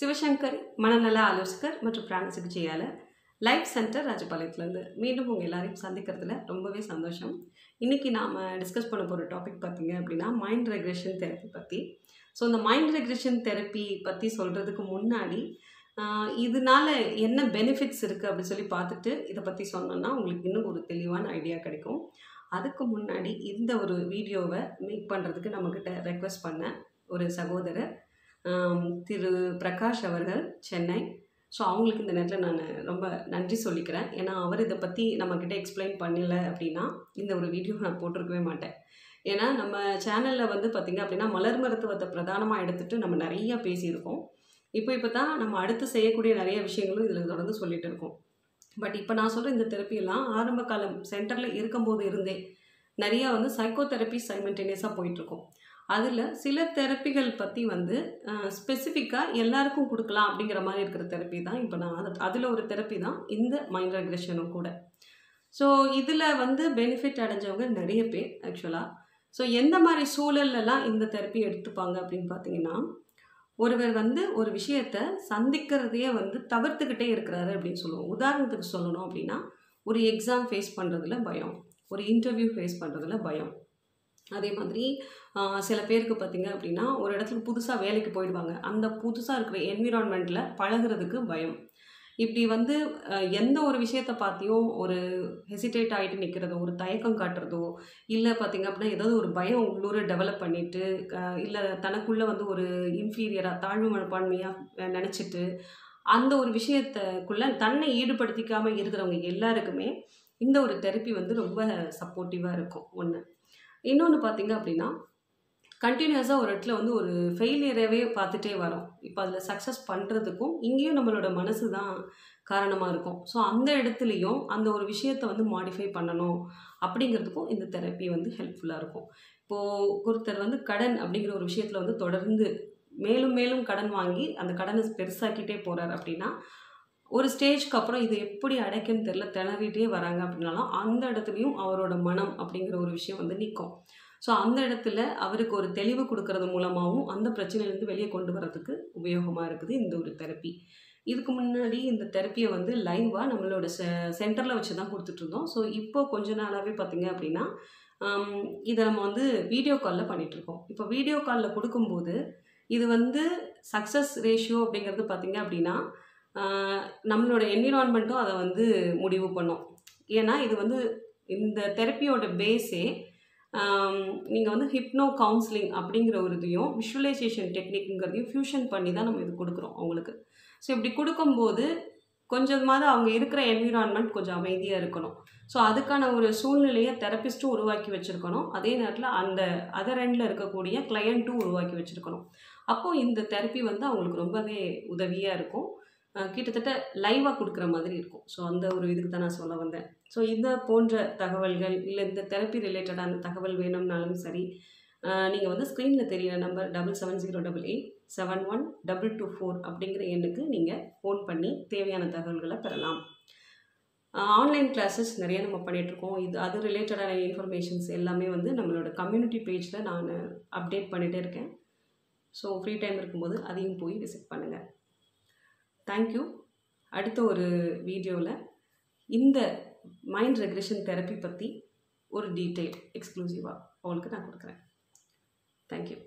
சிவசங்கரி மனநல ஆலோசகர் மற்றும் பிராண சிகிச்சையாளர் லைஃப் சென்டர் ராஜபாளையத்துலேருந்து மீண்டும் உங்கள் எல்லாரையும் சந்திக்கிறதுல ரொம்பவே சந்தோஷம். இன்றைக்கி நாம் டிஸ்கஸ் பண்ண போகிற டாபிக் பார்த்திங்க அப்படின்னா மைண்ட் ரெக்ரெஷன் தெரப்பி பற்றி. ஸோ இந்த மைண்ட் ரெக்ரெஷன் தெரப்பி பற்றி சொல்கிறதுக்கு முன்னாடி இதனால் என்ன பெனிஃபிட்ஸ் இருக்குது அப்படின்னு சொல்லி பார்த்துட்டு இதை பற்றி சொன்னோன்னா உங்களுக்கு இன்னும் ஒரு தெளிவான ஐடியா கிடைக்கும். அதுக்கு முன்னாடி இந்த ஒரு வீடியோவை மேக் பண்ணுறதுக்கு நம்மக்கிட்ட ரெக்வஸ்ட் பண்ண ஒரு சகோதரர் திரு பிரகாஷ் அவர்கள் சென்னை. ஸோ அவங்களுக்கு இந்த நேரத்தில் நான் ரொம்ப நன்றி சொல்லிக்கிறேன். ஏன்னா அவர் இதை பற்றி நம்மக்கிட்ட எக்ஸ்பிளைன் பண்ணல அப்படின்னா இந்த ஒரு வீடியோ நான் போட்டிருக்கவே மாட்டேன். ஏன்னா நம்ம சேனலில் வந்து பார்த்திங்க அப்படின்னா மலர் மருத்துவத்தை பிரதானமாக எடுத்துகிட்டு நம்ம நிறையா பேசியிருக்கோம். இப்போ தான் நம்ம அடுத்து செய்யக்கூடிய நிறைய விஷயங்களும் இதில் தொடர்ந்து சொல்லிகிட்டு இருக்கோம். பட் இப்போ நான் சொல்கிற இந்த தெரப்பியெல்லாம் ஆரம்ப காலம் சென்டரில் இருக்கும்போது இருந்தே நிறையா வந்து சைக்கோ தெரப்பி சைமல்டேனியஸாக போயிட்டுருக்கோம். அதில் சில தெரப்பிகள் பற்றி வந்து ஸ்பெசிஃபிக்காக எல்லாருக்கும் கொடுக்கலாம் அப்படிங்கிற மாதிரி இருக்கிற தெரப்பி தான் இப்போ நான் அதில் ஒரு தெரப்பி தான் இந்த மைண்ட் ரெக்ரெஷனும் கூட. ஸோ இதில் வந்து பெனிஃபிட் அடைஞ்சவங்க நிறைய பேர் ஆக்சுவலாக. ஸோ எந்த மாதிரி சூழல்லலாம் இந்த தெரப்பி எடுத்துப்பாங்க அப்படின்னு பார்த்தீங்கன்னா, ஒருவர் வந்து ஒரு விஷயத்தை சந்திக்கிறதையே வந்து தவிர்த்துக்கிட்டே இருக்கிறாரு அப்படின்னு சொல்லுவோம். உதாரணத்துக்கு சொல்லணும் அப்படின்னா, ஒரு எக்ஸாம் ஃபேஸ் பண்ணுறதுல பயம், ஒரு இன்டர்வியூ ஃபேஸ் பண்ணுறதுல பயம். அதே மாதிரி சில பேருக்கு பார்த்திங்க அப்படின்னா ஒரு இடத்துக்கு புதுசாக வேலைக்கு போயிடுவாங்க, அந்த புதுசாக இருக்கிற என்விரான்மெண்ட்டில் பழகிறதுக்கு பயம். இப்படி வந்து எந்த ஒரு விஷயத்தை பார்த்தியும் ஒரு ஹெசிடேட் ஆகிட்டு நிற்கிறதோ, ஒரு தயக்கம் காட்டுறதோ, இல்லை பார்த்திங்க அப்படின்னா ஏதாவது ஒரு பயம் உள்ளூர டெவலப் பண்ணிவிட்டு, இல்லை தனக்குள்ளே வந்து ஒரு இன்ஃபீரியராக தாழ்வு மனப்பான்மையாக நினச்சிட்டு அந்த ஒரு விஷயத்துக்குள்ளே தன்னை ஈடுபடுத்திக்காமல் இருக்கிறவங்க எல்லாருக்குமே இந்த ஒரு தெரப்பி வந்து ரொம்ப சப்போர்ட்டிவாக இருக்கும். ஒன்று. இன்னொன்று பார்த்திங்க அப்படின்னா, கண்டினியூஸாக ஒரு இடத்துல வந்து ஒரு ஃபெயிலியராகவே பார்த்துட்டே வரோம். இப்போ அதில் சக்ஸஸ் பண்ணுறதுக்கும் இங்கேயும் நம்மளோட மனசு தான் காரணமாக இருக்கும். ஸோ அந்த இடத்துலையும் அந்த ஒரு விஷயத்தை வந்து மாடிஃபை பண்ணணும் அப்படிங்கிறதுக்கும் இந்த தெரப்பி வந்து ஹெல்ப்ஃபுல்லாக இருக்கும். இப்போது ஒருத்தர் வந்து கடன் அப்படிங்கிற ஒரு விஷயத்தில் வந்து தொடர்ந்து மேலும் மேலும் கடன் வாங்கி அந்த கடனை பெருசாக்கிட்டே போகிறார் அப்படின்னா, ஒரு ஸ்டேஜ்க்கு அப்புறம் இது எப்படி அடைக்குன்னு தெரில, திணறிட்டே வராங்க அப்படின்னாலும் அந்த இடத்துலையும் அவரோட மனம் அப்படிங்கிற ஒரு விஷயம் வந்து நிற்கும். ஸோ அந்த இடத்துல அவருக்கு ஒரு தெளிவு கொடுக்கறது மூலமாகவும் அந்த பிரச்சனையிலேருந்து வெளியே கொண்டு வர்றதுக்கு உபயோகமாக இருக்குது இந்த ஒரு தெரப்பி. இதுக்கு முன்னாடி இந்த தெரப்பியை வந்து லைவாக நம்மளோட சென்டரில் வச்சு தான் கொடுத்துட்ருந்தோம். ஸோ இப்போ கொஞ்ச நாளாகவே பார்த்திங்க அப்படின்னா இதை நம்ம வந்து வீடியோ காலில் பண்ணிகிட்ருக்கோம். இப்போ வீடியோ காலில் கொடுக்கும்போது இது வந்து சக்ஸஸ் ரேஷியோ அப்படிங்கிறது பார்த்திங்க அப்படின்னா நம்மளோட என்விரான்மெண்ட்டும் அதை வந்து முடிவு பண்ணோம். ஏன்னா இது வந்து இந்த தெரப்பியோட பேஸே நீங்கள் வந்து ஹிப்னோ கவுன்சிலிங் அப்படிங்கிற ஒரு இதையும் விஷுவலைசேஷன் டெக்னிக்குங்கிறதையும் ஃபியூஷன் பண்ணி தான் நம்ம இது கொடுக்குறோம் அவங்களுக்கு. ஸோ இப்படி கொடுக்கும்போது கொஞ்சமாவது அவங்க இருக்கிற என்விரான்மெண்ட் கொஞ்சம் அமைதியாக இருக்கணும். ஸோ அதுக்கான ஒரு சூழ்நிலையை தெரப்பிஸ்ட்டும் உருவாக்கி வச்சுருக்கணும். அதே நேரத்தில் அந்த அதர் எண்டில் இருக்கக்கூடிய கிளையண்ட்டும் உருவாக்கி வச்சுருக்கணும். அப்போது இந்த தெரப்பி வந்து அவங்களுக்கு ரொம்பவே உதவியாக இருக்கும். கிட்டத்தட்ட லைவாக கொடுக்குற மாதிரி இருக்கும். ஸோ அந்த ஒரு இதுக்கு தான் நான் சொல்ல வந்தேன். ஸோ இதை போன்ற தகவல்கள் இல்லை இந்த தெரப்பி ரிலேட்டடான தகவல் வேணும்னாலும் சரி, நீங்கள் வந்து ஸ்க்ரீனில் தெரிகிற நம்பர் 7708711224 அப்படிங்கிற எண்ணுக்கு நீங்கள் ஃபோன் பண்ணி தேவையான தகவல்களை பெறலாம். ஆன்லைன் கிளாஸஸ் நிறைய நம்ம பண்ணிகிட்ருக்கோம். இது அது ரிலேட்டடான இன்ஃபர்மேஷன்ஸ் எல்லாமே வந்து நம்மளோட கம்யூனிட்டி பேஜில் நான் அப்டேட் பண்ணிகிட்டே இருக்கேன். ஸோ ஃப்ரீ டைம் இருக்கும்போது அதையும் போய் விசிட் பண்ணுங்கள். தேங்க்யூ. அடுத்த ஒரு வீடியோவில் இந்த மைண்ட் ரெக்ரெஷன் தெரப்பி பற்றி ஒரு டீட்டெயில் எக்ஸ்க்ளூசிவாக உங்களுக்கு நான் கொடுக்குறேன். தேங்க்யூ.